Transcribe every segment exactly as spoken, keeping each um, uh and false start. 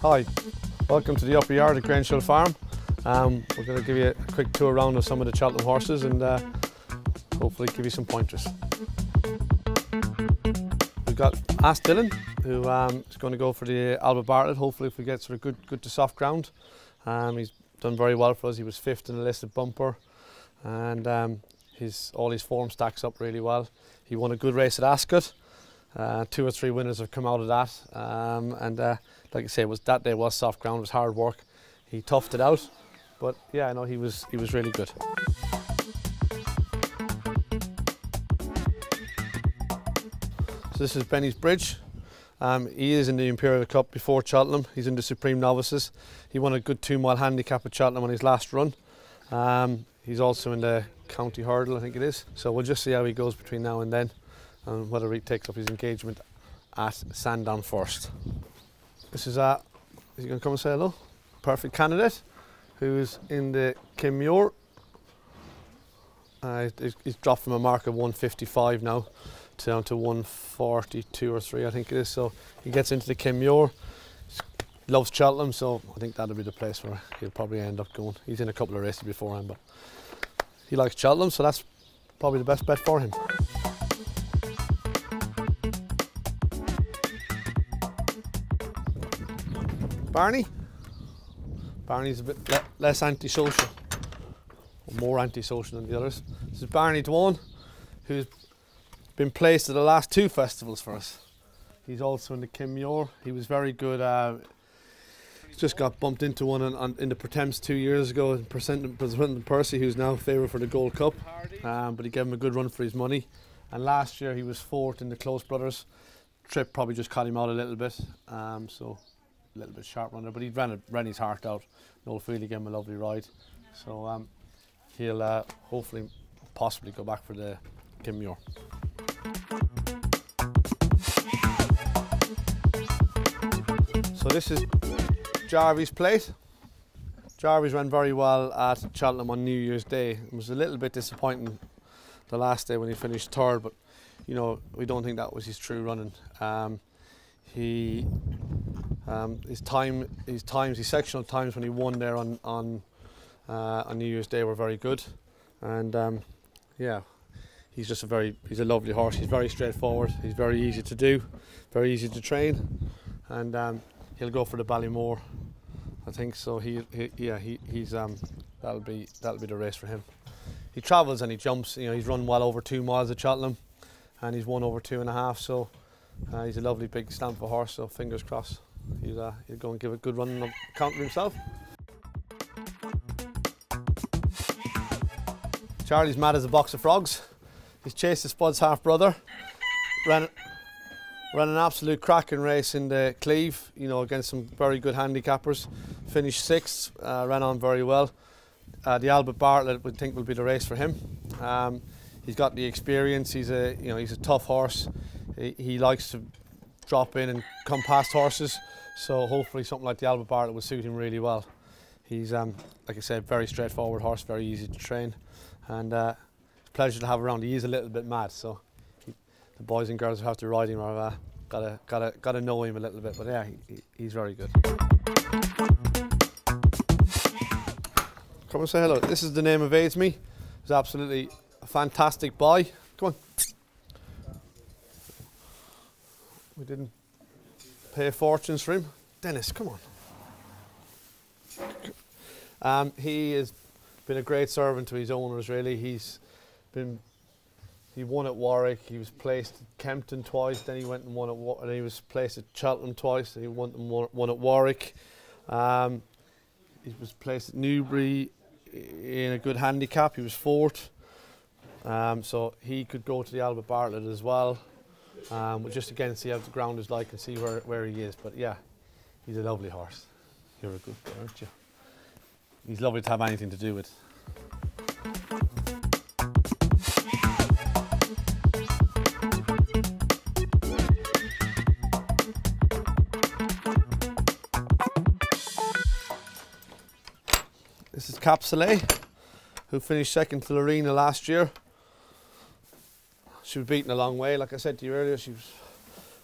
Hi, welcome to the upper yard at Grainshield Farm. Um, we're going to give you a quick tour around of some of the Cheltenham horses and uh, hopefully give you some pointers. We've got Ask Dylan, who um, is going to go for the Albert Bartlett, hopefully if we get sort of good, good to soft ground. Um, he's done very well for us. He was fifth in the listed bumper, and um, his, all his form stacks up really well. He won a good race at Ascot. Uh, two or three winners have come out of that, um, and uh, like I say, it was, that day was soft ground, it was hard work. He toughed it out, but yeah, I know he was he was really good. So this is Benny's Bridge. Um, he is in the Imperial Cup before Cheltenham. He's in the Supreme Novices. He won a good two-mile handicap at Cheltenham on his last run. Um, he's also in the County Hurdle, I think it is. So we'll just see how he goes between now and then, and whether he takes up his engagement at Sandown first. This is a, is he going to come and say hello? Perfect candidate, who's in the Kim Muir. Uh, he's, he's dropped from a mark of one fifty-five now down to one forty-two or three, I think it is. So he gets into the Kim Muir. He loves Cheltenham, so I think that'll be the place where he'll probably end up going. He's in a couple of races beforehand, but he likes Cheltenham, so that's probably the best bet for him. Barney. Barney's a bit le less antisocial, or more antisocial than the others. This is Barney Dwan, who's been placed at the last two festivals for us. He's also in the Kim Muir. He was very good. Uh, just got bumped into one on, on, in the Pretemps two years ago, and President Percy, who's now favoured for the Gold Cup, um, but he gave him a good run for his money. And last year he was fourth in the Close Brothers. Trip probably just cut him out a little bit, um, so. A little bit sharp runner, but he ran, a, ran his heart out. Noel Feeley gave him a lovely ride, so um, he'll uh, hopefully, possibly go back for the Kim Muir. So this is Jarvie's plate. Jarvie's ran very well at Cheltenham on New Year's Day. It was a little bit disappointing the last day when he finished third, but you know, we don't think that was his true running. Um, he. Um, his time, his times, his sectional times when he won there on on, uh, on New Year's Day were very good, and um, yeah, he's just a very, he's a lovely horse. He's very straightforward. He's very easy to do, very easy to train, and um, he'll go for the Ballymore, I think. So he, he yeah, he, he's um, that'll be that'll be the race for him. He travels and he jumps. You know, he's run well over two miles at Cheltenham, and he's won over two and a half. So uh, he's a lovely big stamp of a horse. So fingers crossed. He'll, uh, he'll go and give a good run and count for himself. Charlie's mad as a box of frogs. He's chased the Spud's half-brother. Ran, ran an absolute cracking race in the Cleve, you know, against some very good handicappers. Finished sixth, uh, ran on very well. Uh, the Albert Bartlett, we think, will be the race for him. Um, he's got the experience. He's a, you know, he's a tough horse. He, he likes to drop in and come past horses, so hopefully something like the Albert Bartlett will suit him really well. He's, um, like I said, very straightforward horse, very easy to train, and uh, it's a pleasure to have around. He is a little bit mad, so he, the boys and girls who have to ride him have uh, gotta, gotta, gotta know him a little bit, but yeah, he, he's very good. Come and say hello. This is the name of Aids Me. He's absolutely a fantastic boy. Come on. We didn't pay fortunes for him. Dennis, come on. Um, he has been a great servant to his owners, really. He's been, he won at Warwick, he was placed at Kempton twice, then he went and won at Warwick, and he was placed at Cheltenham twice, then he won and won, won at Warwick. Um, he was placed at Newbury in a good handicap, he was fourth. Um, so he could go to the Albert Bartlett as well. Um, we'll just again see how the ground is like and see where, where he is, but yeah, he's a lovely horse. You're a good boy, aren't you? He's lovely to have anything to do with. This is Capsulet, who finished second to Lorena last year. She was beaten a long way. Like I said to you earlier, she was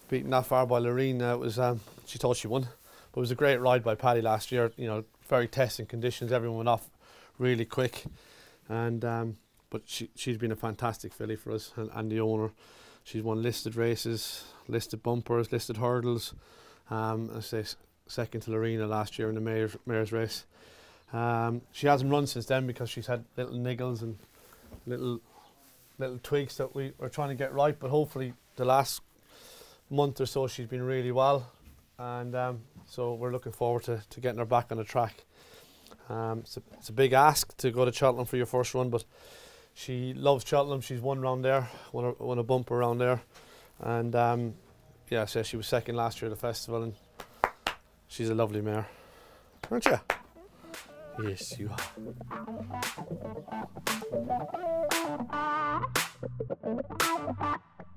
beaten that far by Lorena. It was um, she thought she won, But it was a great ride by Paddy last year. You know, very testing conditions. Everyone went off really quick, and um, but she she's been a fantastic filly for us, and, and the owner. She's won listed races, listed bumpers, listed hurdles. Um, I say second to Lorena last year in the mayor's, mayor's race. Um, she hasn't run since then because she's had little niggles and little little tweaks that we are trying to get right. But hopefully, the last month or so, she's been really well, and um, so we're looking forward to, to getting her back on the track. Um, it's, a, it's a big ask to go to Cheltenham for your first run, but she loves Cheltenham. She's won round there, won a, won a bumper round there, and um, yeah, so she was second last year at the festival, and she's a lovely mare, aren't you? Yes, you are.